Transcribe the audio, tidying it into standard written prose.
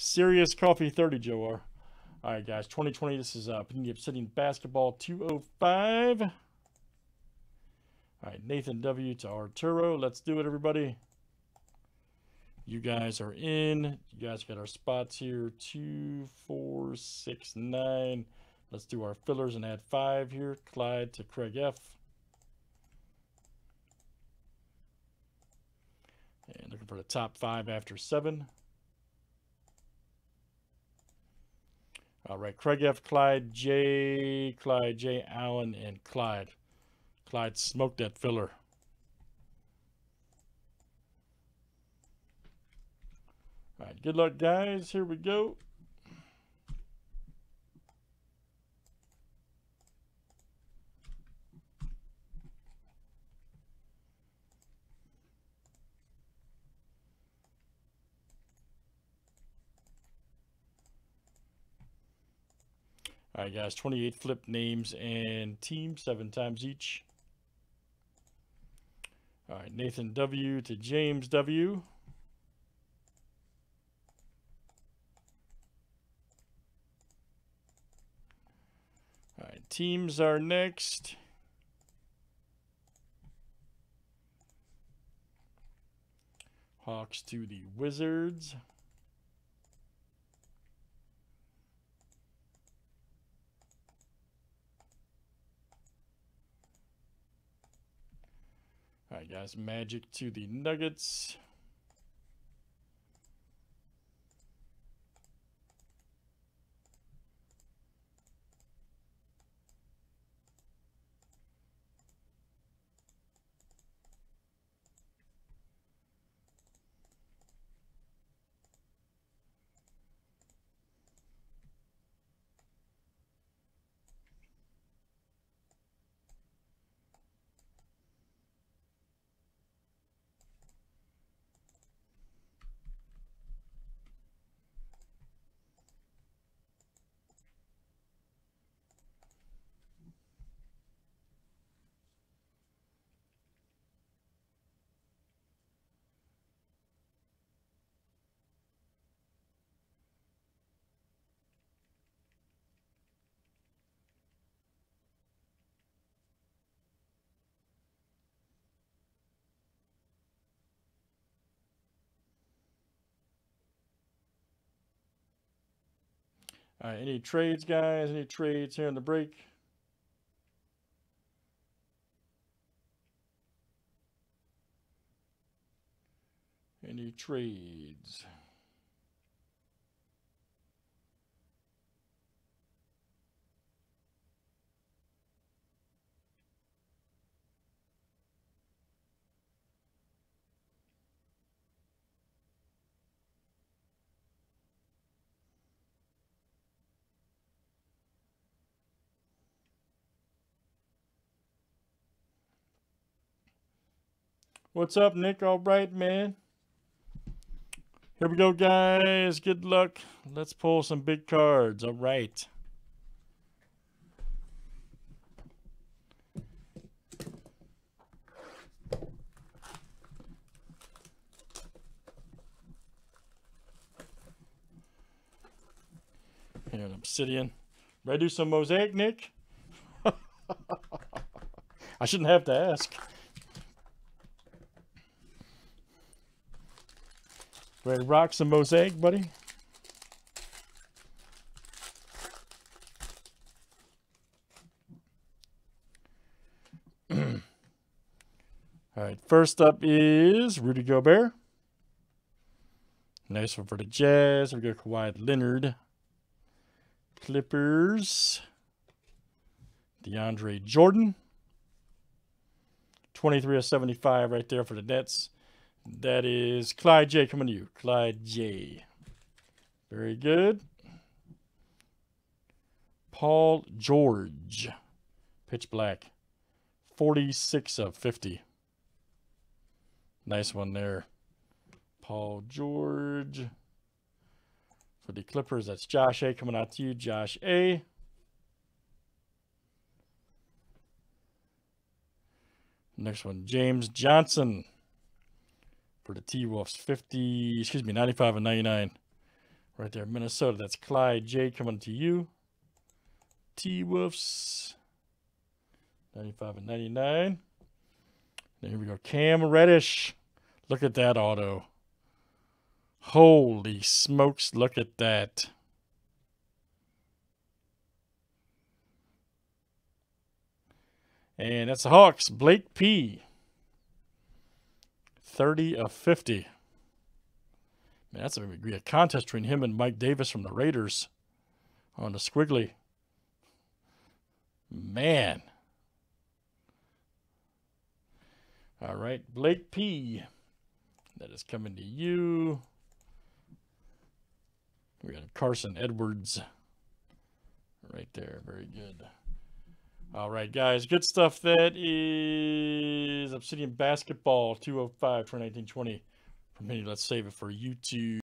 Serious Coffee 30, Joe R. All right, guys, 2020. This is Obsidian Basketball 205. All right, Nathan W. to Arturo. Let's do it, everybody. You guys are in. You guys got our spots here. 2, 4, 6, 9. Let's do our fillers and add 5 here. Clyde to Craig F. And looking for the top 5 after 7. All right, Craig F, Clyde J, Allen, and Clyde. Clyde smoked that filler. All right, good luck, guys. Here we go. All right, guys, 28 flip names and teams, 7 times each. All right, Nathan W. to James W. All right, teams are next. Hawks to the Wizards. All right, guys, Magic to the Nuggets. All right, any trades, guys? Any trades here in the break? Any trades? What's up, Nick? All right, man. Here we go, guys. Good luck. Let's pull some big cards. All right. Here in Obsidian. Ready to do some mosaic, Nick? I shouldn't have to ask. Ready to rock some mosaic, buddy? All right, first up is Rudy Gobert. Nice one for the Jazz. We got Kawhi Leonard. Clippers. DeAndre Jordan. 23 of 75 right there for the Nets. That is Clyde J coming to you. Clyde J. Very good. Paul George. Pitch black. 46 of 50. Nice one there. Paul George. For the Clippers, that's Josh A coming out to you. Josh A. Next one, James Johnson. For the T-Wolves, 95 and 99. Right there, Minnesota. That's Clyde J coming to you. T-Wolves. 95 and 99. There we go. Cam Reddish. Look at that auto. Holy smokes, look at that. And that's the Hawks. Blake P. 30 of 50. Man, that's going to be a contest between him and Mike Davis from the Raiders on the Squiggly. Man. All right, Blake P. That is coming to you. We got Carson Edwards right there. Very good. All right, guys, good stuff. That is Obsidian Basketball 205 for 1920. For me, let's save it for YouTube.